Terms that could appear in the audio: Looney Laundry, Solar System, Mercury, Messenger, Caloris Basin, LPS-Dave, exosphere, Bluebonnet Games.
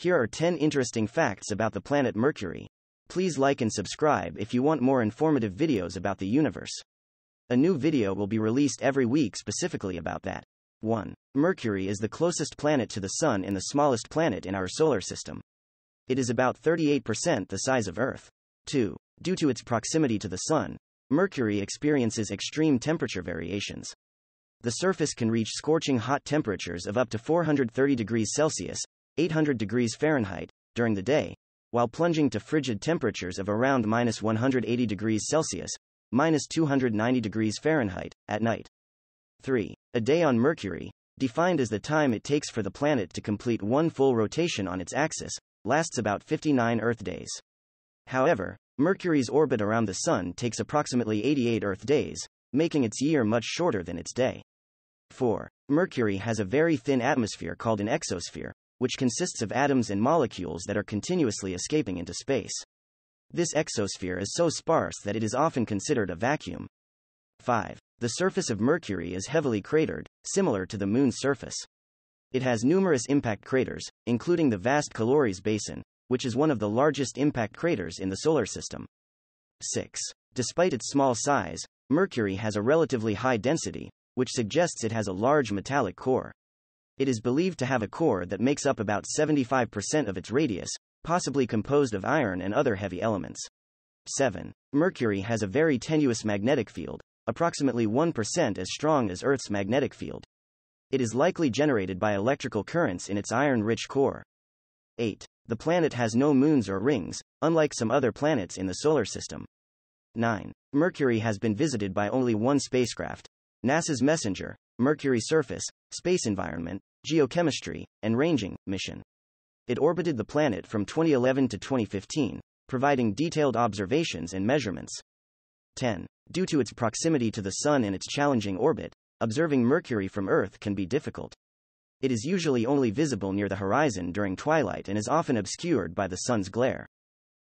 Here are 10 interesting facts about the planet Mercury. Please like and subscribe if you want more informative videos about the universe. A new video will be released every week specifically about that. 1. Mercury is the closest planet to the Sun and the smallest planet in our solar system. It is about 38% the size of Earth. 2. Due to its proximity to the Sun, Mercury experiences extreme temperature variations. The surface can reach scorching hot temperatures of up to 430 degrees Celsius, 800 degrees Fahrenheit, during the day, while plunging to frigid temperatures of around -180 degrees Celsius, -290 degrees Fahrenheit, at night. 3. A day on Mercury, defined as the time it takes for the planet to complete one full rotation on its axis, lasts about 59 Earth days. However, Mercury's orbit around the Sun takes approximately 88 Earth days, making its year much shorter than its day. 4. Mercury has a very thin atmosphere called an exosphere, which consists of atoms and molecules that are continuously escaping into space. This exosphere is so sparse that it is often considered a vacuum. 5. The surface of Mercury is heavily cratered, similar to the Moon's surface. It has numerous impact craters, including the vast Caloris Basin, which is one of the largest impact craters in the solar system. 6. Despite its small size, Mercury has a relatively high density, which suggests it has a large metallic core. It is believed to have a core that makes up about 75% of its radius, possibly composed of iron and other heavy elements. 7. Mercury has a very tenuous magnetic field, approximately 1% as strong as Earth's magnetic field. It is likely generated by electrical currents in its iron-rich core. 8. The planet has no moons or rings, unlike some other planets in the solar system. 9. Mercury has been visited by only one spacecraft. NASA's Messenger, Mercury Surface, Space Environment, Geochemistry, and Ranging mission. It orbited the planet from 2011 to 2015, providing detailed observations and measurements. 10. Due to its proximity to the Sun and its challenging orbit, observing Mercury from Earth can be difficult. It is usually only visible near the horizon during twilight and is often obscured by the Sun's glare.